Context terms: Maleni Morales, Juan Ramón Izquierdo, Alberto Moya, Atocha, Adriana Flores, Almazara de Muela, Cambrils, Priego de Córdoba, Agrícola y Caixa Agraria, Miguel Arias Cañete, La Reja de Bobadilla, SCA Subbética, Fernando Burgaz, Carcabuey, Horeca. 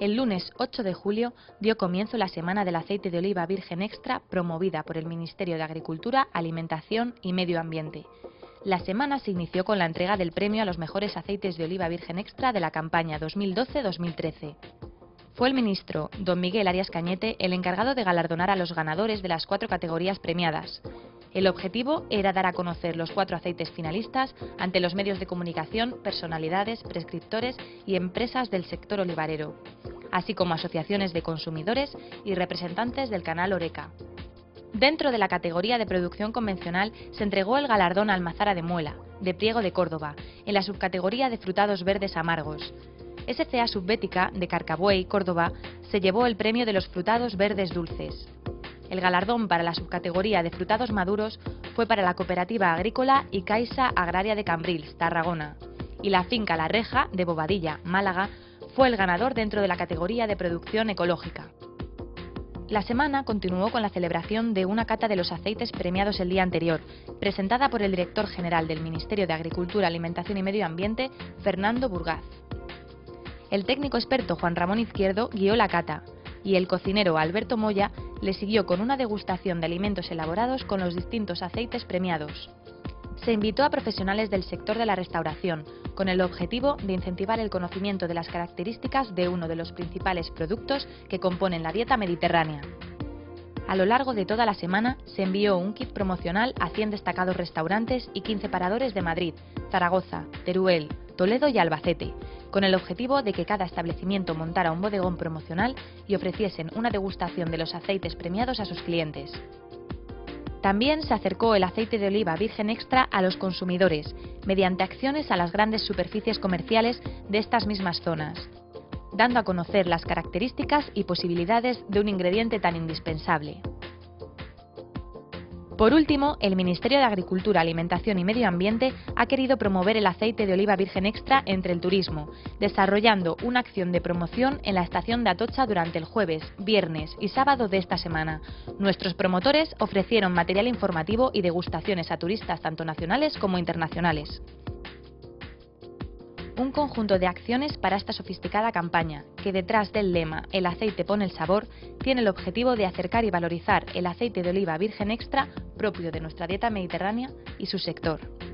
el lunes 8 de julio dio comienzo la Semana del Aceite de Oliva Virgen Extra, promovida por el Ministerio de Agricultura, Alimentación y Medio Ambiente. La semana se inició con la entrega del premio a los mejores aceites de oliva virgen extra de la campaña 2012-2013. Fue el ministro, don Miguel Arias Cañete, el encargado de galardonar a los ganadores de las 4 categorías premiadas. El objetivo era dar a conocer los 4 aceites finalistas ante los medios de comunicación, personalidades, prescriptores y empresas del sector olivarero, así como asociaciones de consumidores y representantes del canal Horeca. Dentro de la categoría de producción convencional se entregó el galardón a Almazara de Muela, de Priego de Córdoba, en la subcategoría de frutados verdes amargos. SCA Subbética, de Carcabuey, Córdoba, se llevó el premio de los frutados verdes dulces. El galardón para la subcategoría de frutados maduros fue para la cooperativa Agrícola y Caixa Agraria de Cambrils, Tarragona, y la finca La Reja de Bobadilla, Málaga, fue el ganador dentro de la categoría de producción ecológica. La semana continuó con la celebración de una cata de los aceites premiados el día anterior, presentada por el director general del Ministerio de Agricultura, Alimentación y Medio Ambiente, Fernando Burgaz. El técnico experto Juan Ramón Izquierdo guió la cata y el cocinero Alberto Moya le siguió con una degustación de alimentos elaborados con los distintos aceites premiados. Se invitó a profesionales del sector de la restauración, con el objetivo de incentivar el conocimiento de las características de uno de los principales productos que componen la dieta mediterránea. A lo largo de toda la semana se envió un kit promocional a 100 destacados restaurantes y 15 paradores de Madrid, Zaragoza, Teruel, Toledo y Albacete, con el objetivo de que cada establecimiento montara un bodegón promocional y ofreciesen una degustación de los aceites premiados a sus clientes. También se acercó el aceite de oliva virgen extra a los consumidores, mediante acciones a las grandes superficies comerciales de estas mismas zonas, dando a conocer las características y posibilidades de un ingrediente tan indispensable. Por último, el Ministerio de Agricultura, Alimentación y Medio Ambiente ha querido promover el aceite de oliva virgen extra entre el turismo, desarrollando una acción de promoción en la estación de Atocha durante el jueves, viernes y sábado de esta semana. Nuestros promotores ofrecieron material informativo y degustaciones a turistas tanto nacionales como internacionales. Un conjunto de acciones para esta sofisticada campaña, que detrás del lema "El aceite pone el sabor", tiene el objetivo de acercar y valorizar el aceite de oliva virgen extra propio de nuestra dieta mediterránea y su sector.